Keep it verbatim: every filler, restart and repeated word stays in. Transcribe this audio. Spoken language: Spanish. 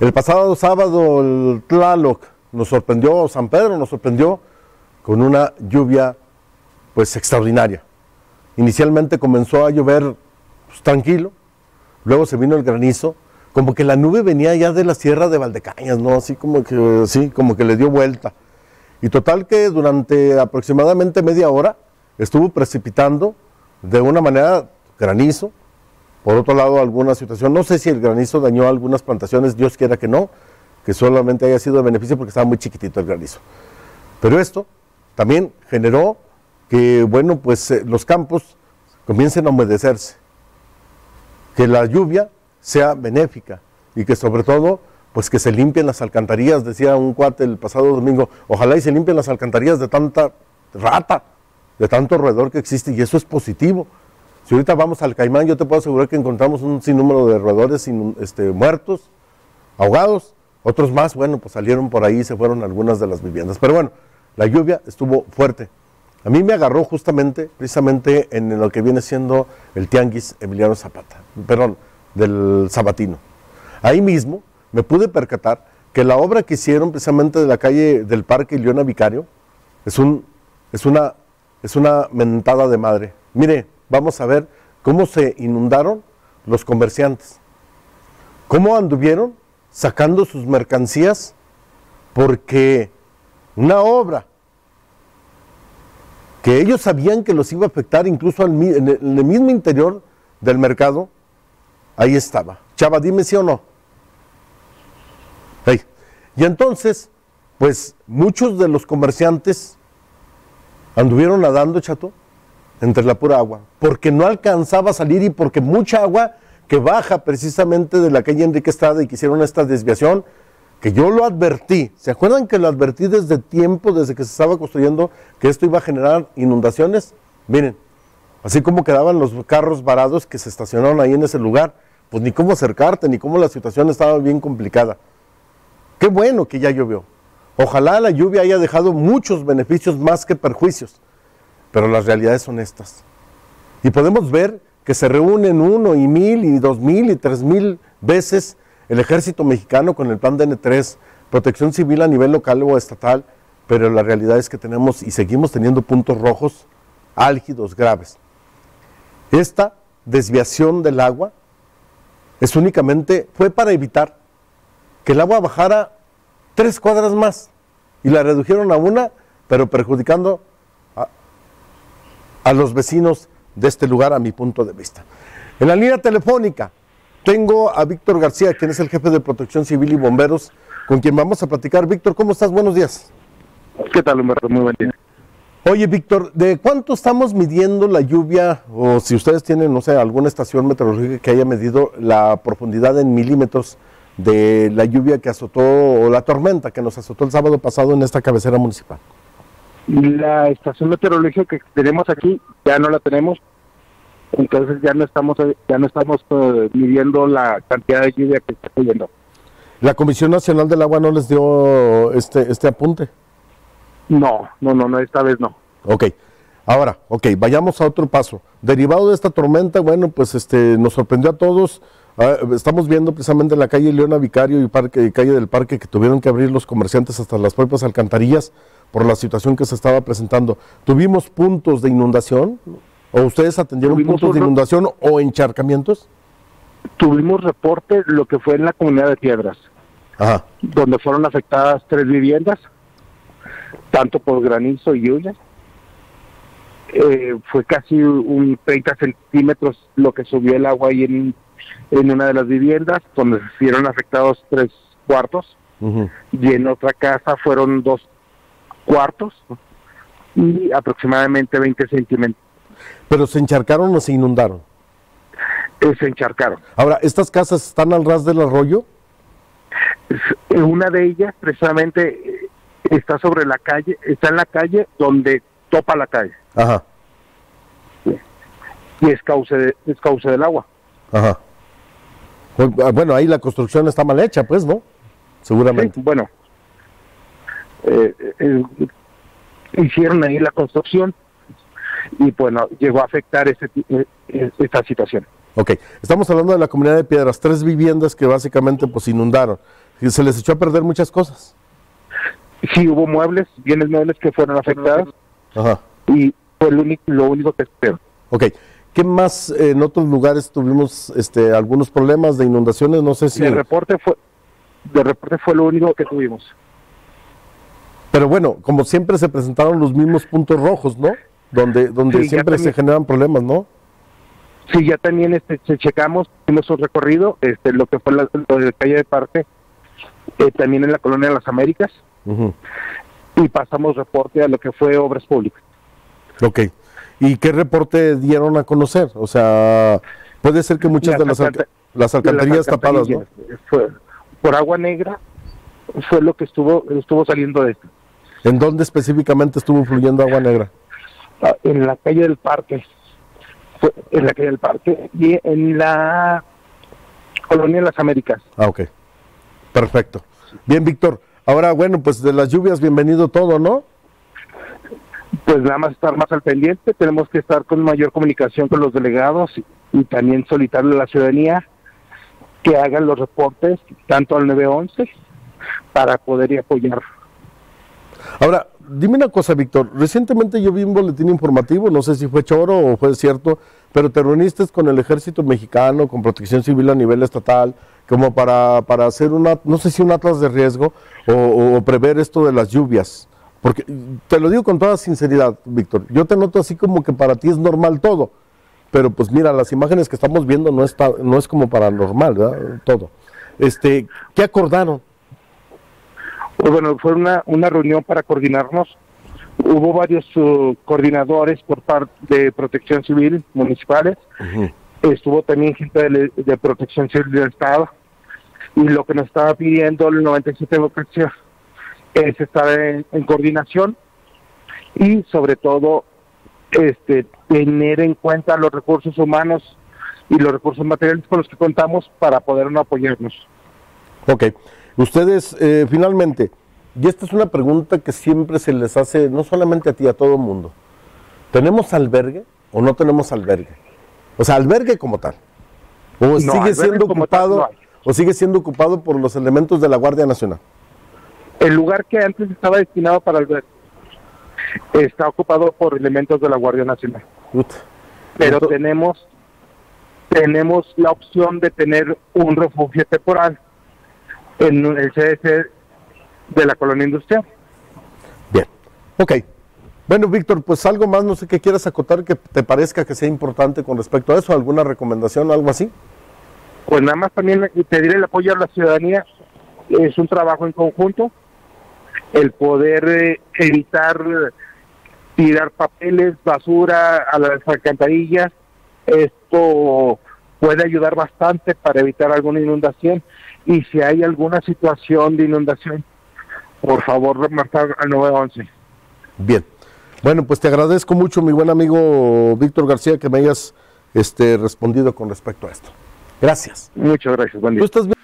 El pasado sábado el Tlaloc nos sorprendió, San Pedro nos sorprendió con una lluvia pues extraordinaria. Inicialmente comenzó a llover pues, tranquilo, luego se vino el granizo, como que la nube venía ya de la sierra de Valdecañas, ¿no? Así como que, así, como que le dio vuelta. Y total que durante aproximadamente media hora estuvo precipitando de una manera granizo, por otro lado alguna situación, no sé si el granizo dañó algunas plantaciones, Dios quiera que no, que solamente haya sido de beneficio porque estaba muy chiquitito el granizo. Pero esto también generó que, bueno, pues eh, los campos comiencen a humedecerse, que la lluvia sea benéfica y que sobre todo, pues que se limpien las alcantarillas, decía un cuate el pasado domingo, ojalá y se limpien las alcantarillas de tanta rata, de tanto roedor que existe, y eso es positivo. Si ahorita vamos al Caimán, yo te puedo asegurar que encontramos un sinnúmero de roedores este, muertos, ahogados, otros más, bueno, pues salieron por ahí y se fueron a algunas de las viviendas. Pero bueno, la lluvia estuvo fuerte. A mí me agarró justamente, precisamente en lo que viene siendo el tianguis Emiliano Zapata, perdón, del Sabatino. Ahí mismo me pude percatar que la obra que hicieron precisamente de la calle del Parque Leona Vicario es, un, es, una, es una mentada de madre. Mire, vamos a ver cómo se inundaron los comerciantes, cómo anduvieron sacando sus mercancías, porque una obra que ellos sabían que los iba a afectar incluso al, en el mismo interior del mercado, ahí estaba. Chava, dime sí o no. Hey. Y entonces, pues muchos de los comerciantes anduvieron nadando, chato, entre la pura agua, porque no alcanzaba a salir y porque mucha agua que baja precisamente de la calle Enrique Estrada y que hicieron esta desviación, que yo lo advertí, ¿se acuerdan que lo advertí desde tiempo, desde que se estaba construyendo, que esto iba a generar inundaciones? Miren, así como quedaban los carros varados que se estacionaron ahí en ese lugar, pues ni cómo acercarte, ni cómo la situación estaba bien complicada. Qué bueno que ya llovió. Ojalá la lluvia haya dejado muchos beneficios más que perjuicios, pero las realidades son estas. Y podemos ver que se reúnen uno y mil y dos mil y tres mil veces el ejército mexicano con el plan D N tres, protección civil a nivel local o estatal, pero la realidad es que tenemos y seguimos teniendo puntos rojos álgidos, graves. Esta desviación del agua es únicamente, fue para evitar que el agua bajara tres cuadras más y la redujeron a una, pero perjudicando a, a los vecinos de este lugar, a mi punto de vista. En la línea telefónica tengo a Víctor García, quien es el jefe de Protección Civil y Bomberos, con quien vamos a platicar. Víctor, ¿cómo estás? Buenos días. ¿Qué tal, Humberto? Muy buen día. Oye, Víctor, ¿de cuánto estamos midiendo la lluvia? O si ustedes tienen, no sé, alguna estación meteorológica que haya medido la profundidad en milímetros de la lluvia que azotó, o la tormenta que nos azotó el sábado pasado en esta cabecera municipal. La estación meteorológica que tenemos aquí ya no la tenemos. Entonces ya no estamos ya no estamos uh, midiendo la cantidad de lluvia que está cayendo. ¿La Comisión Nacional del Agua no les dio este este apunte? No, no, no, no, esta vez no. Ok, ahora, ok, vayamos a otro paso. Derivado de esta tormenta, bueno, pues este nos sorprendió a todos. Uh, estamos viendo precisamente en la calle Leona Vicario y parque, calle del Parque, que tuvieron que abrir los comerciantes hasta las propias alcantarillas por la situación que se estaba presentando. ¿Tuvimos puntos de inundación? ¿O ustedes atendieron puntos de inundación o encharcamientos? Tuvimos reporte lo que fue en la comunidad de Piedras, ajá, donde fueron afectadas tres viviendas, tanto por granizo y lluvia. Eh, fue casi un treinta centímetros lo que subió el agua ahí en, en una de las viviendas, donde se vieron afectados tres cuartos, uh-huh, y en otra casa fueron dos cuartos y aproximadamente veinte centímetros. ¿Pero se encharcaron o se inundaron? Eh, se encharcaron. Ahora, ¿estas casas están al ras del arroyo? Una de ellas, precisamente, está sobre la calle, está en la calle donde topa la calle. Ajá. Y es cauce, de, es cauce del agua. Ajá. Bueno, ahí la construcción está mal hecha, pues, ¿no? Seguramente. Sí, bueno, eh, eh, hicieron ahí la construcción, y bueno, llegó a afectar este, esta situación. Ok, estamos hablando de la comunidad de Piedras, tres viviendas que básicamente pues inundaron. y se les echó a perder muchas cosas. Sí, hubo muebles, bienes muebles que fueron afectados. Ajá. Y fue lo único, lo único que espero. Ok. ¿Qué más eh, en otros lugares tuvimos este, algunos problemas de inundaciones? No sé si... El reporte fue, de reporte fue lo único que tuvimos. Pero bueno, como siempre se presentaron los mismos puntos rojos, ¿no? Donde, donde sí, siempre también se generan problemas, ¿no? Sí, ya también este, checamos, hicimos un recorrido, este, lo que fue la, lo de la calle de parte, eh, también en la colonia de Las Américas, uh-huh, y pasamos reporte a lo que fue Obras Públicas. Ok. ¿Y qué reporte dieron a conocer? O sea, puede ser que muchas de las, alca las alcantarillas tapadas, ¿no? Fue, por agua negra fue lo que estuvo estuvo saliendo de esto. ¿En dónde específicamente estuvo fluyendo agua negra? En la calle del Parque. Fue en la calle del Parque y en la Colonia de Las Américas. Ah, ok. Perfecto. Bien, Víctor. Ahora, bueno, pues de las lluvias, bienvenido todo, ¿no? Pues nada más estar más al pendiente, tenemos que estar con mayor comunicación con los delegados y, y también solicitarle a la ciudadanía que hagan los reportes, tanto al nueve once, para poder apoyar. Ahora, dime una cosa, Víctor, recientemente yo vi un boletín informativo, no sé si fue choro o fue cierto, pero te reuniste con el Ejército Mexicano, con Protección Civil a nivel estatal, como para, para hacer una, no sé si un atlas de riesgo o, o prever esto de las lluvias. Porque te lo digo con toda sinceridad, Víctor, yo te noto así como que para ti es normal todo, pero pues mira, las imágenes que estamos viendo no está, no es como paranormal, ¿verdad? Todo. Este, ¿qué acordaron? Pues bueno, fue una, una reunión para coordinarnos. Hubo varios uh, coordinadores por parte de Protección Civil municipales, uh-huh, estuvo también gente de, de Protección Civil del Estado, y lo que nos estaba pidiendo el noventa y siete vocación es estar en, en coordinación y sobre todo este tener en cuenta los recursos humanos y los recursos materiales con los que contamos para poder apoyarnos. Ok, ustedes eh, finalmente, y esta es una pregunta que siempre se les hace, no solamente a ti, a todo el mundo, ¿tenemos albergue o no tenemos albergue? O sea, albergue como tal, o no, sigue siendo ocupado, tal, no, o sigue siendo ocupado por los elementos de la Guardia Nacional. El lugar que antes estaba destinado para albergue está ocupado por elementos de la Guardia Nacional. Uf. Pero Uf. tenemos tenemos la opción de tener un refugio temporal en el C D C de la Colonia Industrial. Bien, ok. Bueno, Víctor, pues algo más, no sé qué quieras acotar que te parezca que sea importante con respecto a eso, alguna recomendación, algo así. Pues nada más también pedir el apoyo a la ciudadanía. Es un trabajo en conjunto. El poder eh, evitar tirar papeles, basura a las alcantarillas, esto puede ayudar bastante para evitar alguna inundación. Y si hay alguna situación de inundación, por favor, marcar al nueve once. Bien. Bueno, pues te agradezco mucho, mi buen amigo Víctor García, que me hayas este, respondido con respecto a esto. Gracias. Muchas gracias. Buen día. ¿Tú estás bien?